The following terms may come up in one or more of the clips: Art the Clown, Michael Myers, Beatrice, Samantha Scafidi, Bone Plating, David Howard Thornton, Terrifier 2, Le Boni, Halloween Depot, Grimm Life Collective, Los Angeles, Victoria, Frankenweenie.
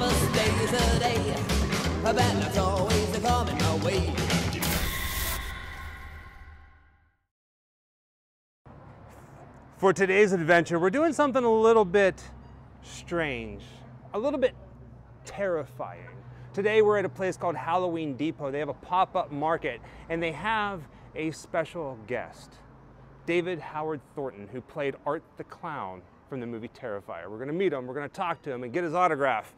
never stays a day. Her bad luck's always coming my way. For today's adventure, we're doing something a little bit strange, a little bit terrifying. Today we're at a place called Halloween Depot. They have a pop-up market and they have a special guest, David Howard Thornton, who played Art the Clown from the movie Terrifier. We're gonna meet him, we're gonna talk to him and get his autograph.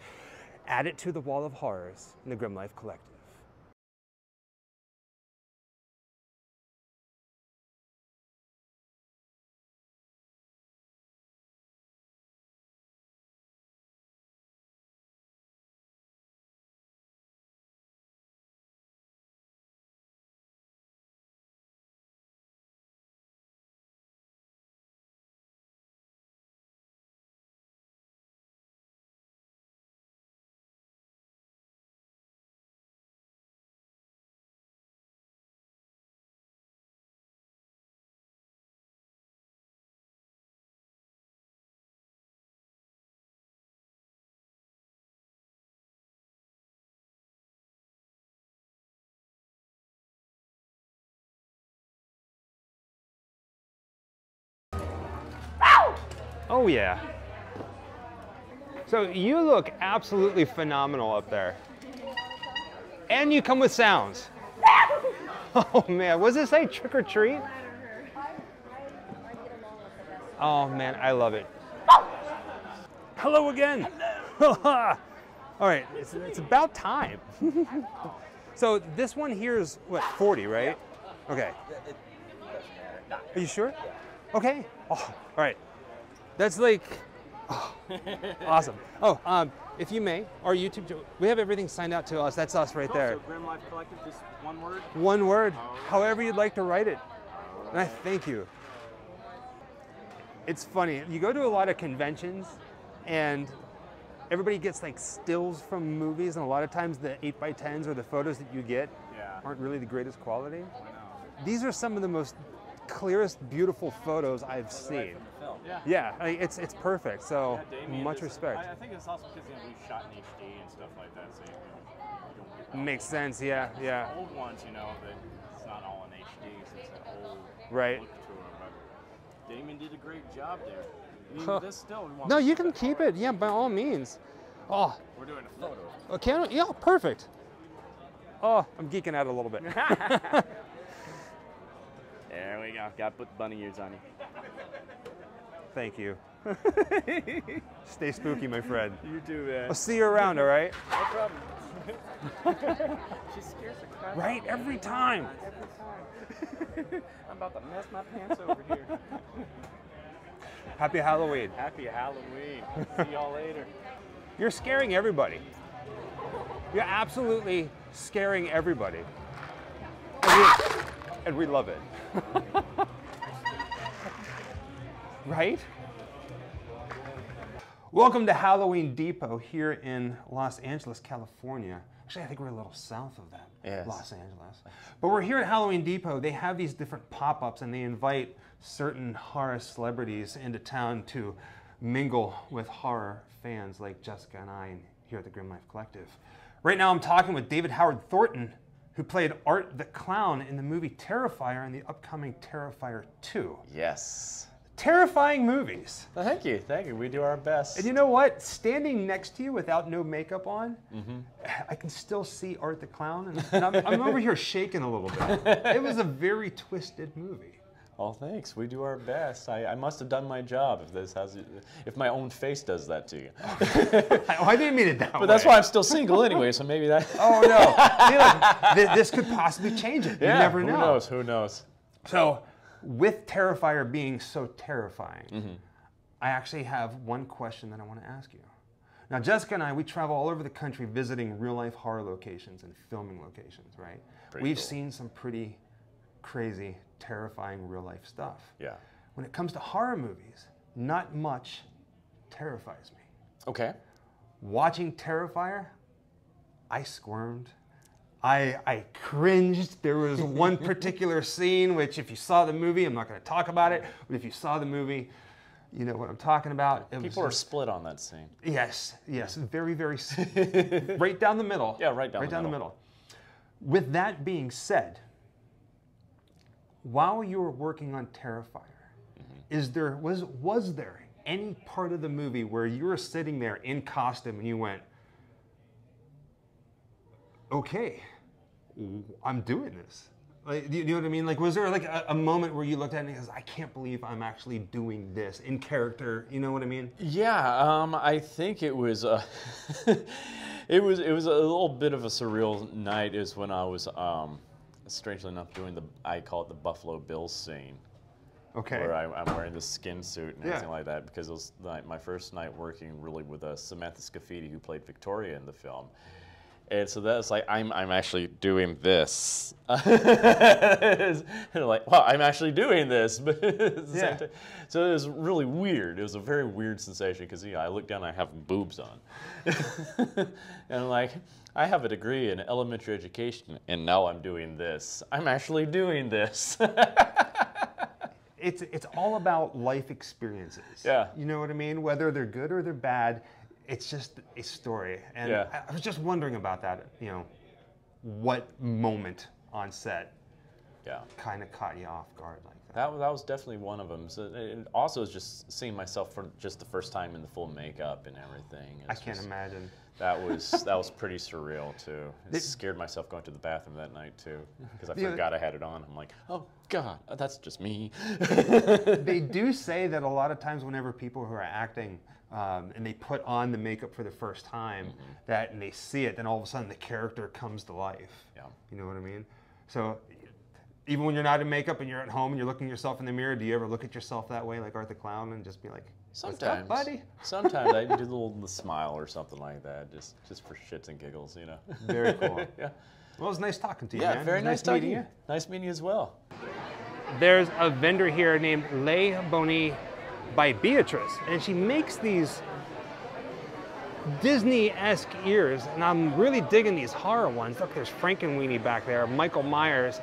Add it to the Wall of Horrors in the Grimm Life Collective. Oh yeah. So you look absolutely phenomenal up there. And you come with sounds. Oh man, was it say trick or treat? Oh man, I love it. Hello again. All right, it's about time. So this one here is what, 40, right? Okay. Are you sure? Okay, oh, all right. That's like, oh, awesome. Oh, if you may, our YouTube channel, we have everything signed out to us. That's us right there. So Grimm Life Collective, just one word? One word, however you'd like to write it. And I thank you. It's funny, you go to a lot of conventions and everybody gets like stills from movies, and a lot of times the 8x10s or the photos that you get aren't really the greatest quality. These are some of the most clearest, beautiful photos I've seen. Yeah, I mean, it's perfect. So Damien, much respect. I think it's also because we shot in HD and stuff like that, so you don't get that. Makes sense. Yeah. It's old ones, you know, but it's not all in HD. So it's an old look to it. But Damien did a great job there. Even this still, we want you can keep it. Yeah, by all means. Oh, we're doing a photo. Okay. Yeah, perfect. Oh, I'm geeking out a little bit. There we go. Got to put the bunny ears on you. Thank you. Stay spooky, my friend. You too, man. I'll see you around, all right? No problem. She scares the crap out of me. Right? Every time. Every time. I'm about to mess my pants over here. Happy Halloween. Happy Halloween. See y'all later. You're scaring everybody. You're absolutely scaring everybody. And we love it. Right? Welcome to Halloween Depot here in Los Angeles, California. Actually, I think we're a little south of that, Los Angeles. But we're here at Halloween Depot. They have these different pop-ups and they invite certain horror celebrities into town to mingle with horror fans like Jessica and I here at the Grimm Life Collective. Right now I'm talking with David Howard Thornton, who played Art the Clown in the movie Terrifier and the upcoming Terrifier 2. Yes. Terrifying movies. Well, thank you, thank you. We do our best. And you know what? Standing next to you without no makeup on, I can still see Art the Clown. And I'm over here shaking a little bit. It was a very twisted movie. Well, thanks. We do our best. I must have done my job if this has, if my own face does that to you. I didn't mean it that way. But that's why I'm still single anyway, so maybe that... Oh, no. See, look, this could possibly change it. Yeah, you never know. Who knows? Who knows? So, with Terrifier being so terrifying, I actually have one question that I want to ask you. Now, Jessica and I, we travel all over the country visiting real-life horror locations and filming locations, right? We've seen some pretty crazy, terrifying real-life stuff. Yeah. When it comes to horror movies, not much terrifies me. Okay. Watching Terrifier, I squirmed. I cringed. There was one particular scene which, if you saw the movie, I'm not going to talk about it, but if you saw the movie, You know what I'm talking about. People are split on that scene. Yes, yes, very, very, right down the middle. Yeah, right down the middle. With that being said, while you were working on Terrifier, was there any part of the movie where you were sitting there in costume and you went, okay, I'm doing this? Like, you know what I mean? Like, was there like a moment where you looked at it and says, "I can't believe I'm actually doing this in character"? You know what I mean? Yeah, I think it was. It was a little bit of a surreal night. Is when I was, strangely enough, doing the, I call it the Buffalo Bill scene. Okay. Where I'm wearing the skin suit and everything like that, because it was my first night working really with Samantha Scafidi, who played Victoria in the film. And so that's like, I'm actually doing this. And like, wow, I'm actually doing this. But so it was really weird. It was a very weird sensation because, you know, I look down and I have boobs on. And like, I have a degree in elementary education and now I'm doing this. I'm actually doing this. It's all about life experiences. Yeah. You know what I mean? Whether they're good or they're bad. It's just a story, and I was just wondering about that. You know, what moment on set kind of caught you off guard like that? That was definitely one of them. So it also is just seeing myself for just the first time in the full makeup and everything. I can't imagine. That was pretty surreal too. It scared myself going to the bathroom that night too, because I forgot I had it on. I'm like, oh God, that's just me. They do say that a lot of times whenever people who are acting. And they put on the makeup for the first time, and they see it, then all of a sudden the character comes to life. Yeah. You know what I mean? So even when you're not in makeup and you're at home and you're looking at yourself in the mirror, do you ever look at yourself that way, like Art the Clown, and just be like, "What's up, buddy?" Sometimes I do a little smile or something like that, just for shits and giggles, you know. Very cool. Yeah. Well, it was nice talking to you, man. Yeah, very nice meeting you. Nice meeting you as well. There's a vendor here named Le Boni by Beatrice, and she makes these Disney-esque ears, and I'm really digging these horror ones. Look, there's Frankenweenie back there, Michael Myers.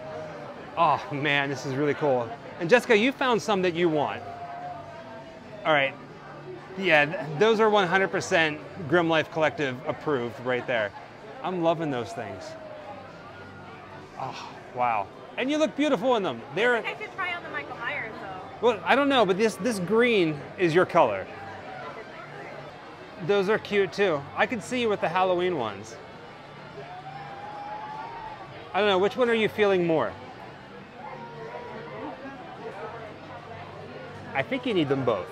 Oh man, this is really cool. And Jessica, you found some that you want. All right, yeah, those are 100% Grimm Life Collective approved right there. I'm loving those things. Oh, wow. And you look beautiful in them. I think I should try on the Michael Myers though. Well, I don't know, but this green is your color. Those are cute too. I could see you with the Halloween ones. I don't know, which one are you feeling more? I think you need them both.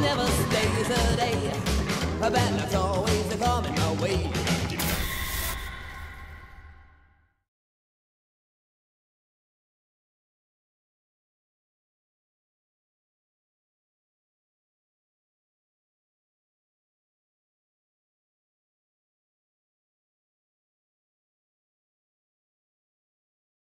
Never stays a day, a bad luck's always coming my way.